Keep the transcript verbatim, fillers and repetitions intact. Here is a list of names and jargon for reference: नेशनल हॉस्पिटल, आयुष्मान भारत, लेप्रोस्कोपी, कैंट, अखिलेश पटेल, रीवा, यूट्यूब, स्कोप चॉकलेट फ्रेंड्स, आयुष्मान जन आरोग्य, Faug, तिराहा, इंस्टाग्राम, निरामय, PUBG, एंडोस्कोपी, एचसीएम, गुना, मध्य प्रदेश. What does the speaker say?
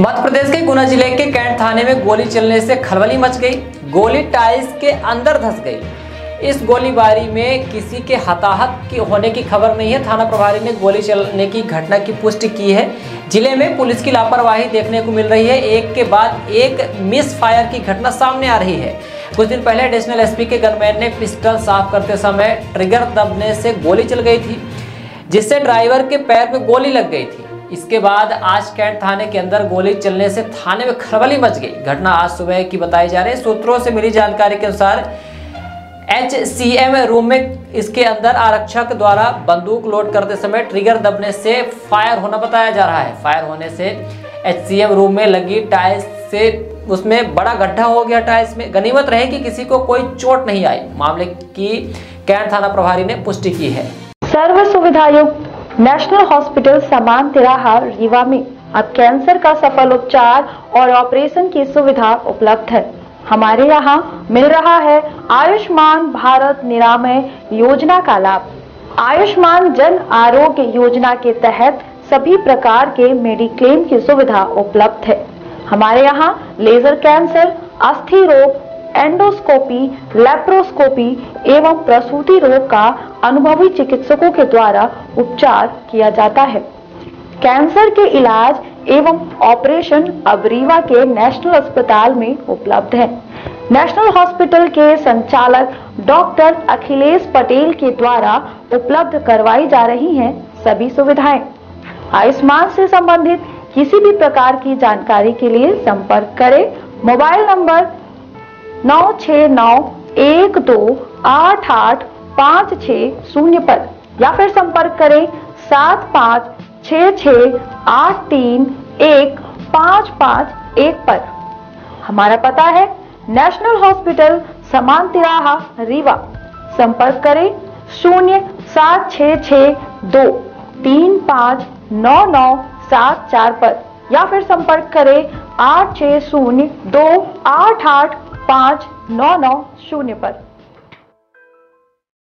मध्य प्रदेश के गुना जिले के कैंट थाने में गोली चलने से खलबली मच गई। गोली टाइल्स के अंदर धंस गई। इस गोलीबारी में किसी के हताहत होने की खबर नहीं है। थाना प्रभारी ने गोली चलने की घटना की पुष्टि की है। जिले में पुलिस की लापरवाही देखने को मिल रही है। एक के बाद एक मिस फायर की घटना सामने आ रही है। कुछ दिन पहले एडिशनल एसपी के गनमैन ने पिस्टल साफ करते समय ट्रिगर दबने से गोली चल गई थी, जिससे ड्राइवर के पैर में गोली लग गई थी। इसके बाद आज कैंट थाने के अंदर गोली चलने से थाने में खलबली मच गई। घटना आज सुबह की बताई जा रही है। सूत्रों से मिली जानकारी के अनुसार एचसीएम रूम में इसके अंदर आरक्षक द्वारा बंदूक लोड करते समय ट्रिगर दबने से फायर होना बताया जा रहा है। फायर होने से एचसीएम रूम में लगी टाइल्स से उसमें बड़ा गड्ढा हो गया टाइल्स में। गनीमत रहे कि किसी को कोई चोट नहीं आई। मामले की कैंट थाना प्रभारी ने पुष्टि की है। सर्व सुविधायुक्त नेशनल हॉस्पिटल समान तिराहा रीवा में अब कैंसर का सफल उपचार और ऑपरेशन की सुविधा उपलब्ध है। हमारे यहाँ मिल रहा है आयुष्मान भारत निरामय योजना का लाभ। आयुष्मान जन आरोग्य योजना के तहत सभी प्रकार के मेडिक्लेम की सुविधा उपलब्ध है। हमारे यहाँ लेजर कैंसर, अस्थि रोग, एंडोस्कोपी, लेप्रोस्कोपी एवं प्रसूति रोग का अनुभवी चिकित्सकों के द्वारा उपचार किया जाता है। कैंसर के इलाज एवं ऑपरेशन अब रीवा के नेशनल अस्पताल में उपलब्ध है। नेशनल हॉस्पिटल के संचालक डॉक्टर अखिलेश पटेल के द्वारा उपलब्ध करवाई जा रही हैं सभी सुविधाएं। आयुष्मान से संबंधित किसी भी प्रकार की जानकारी के लिए संपर्क करें मोबाइल नंबर नौ छह नौ एक दो आठ आठ पाँच छह शून्य पर, या फिर संपर्क करें सात पाँच छह छह आठ तीन एक पाँच पाँच एक पर। हमारा पता है नेशनल हॉस्पिटल समान तिराहा रीवा। संपर्क करें शून्य सात छह छह दो तीन पाँच नौ नौ सात चार पर, या फिर संपर्क करें आठ छः शून्य दो आठ आठ पाँच नौ नौ शून्य पर।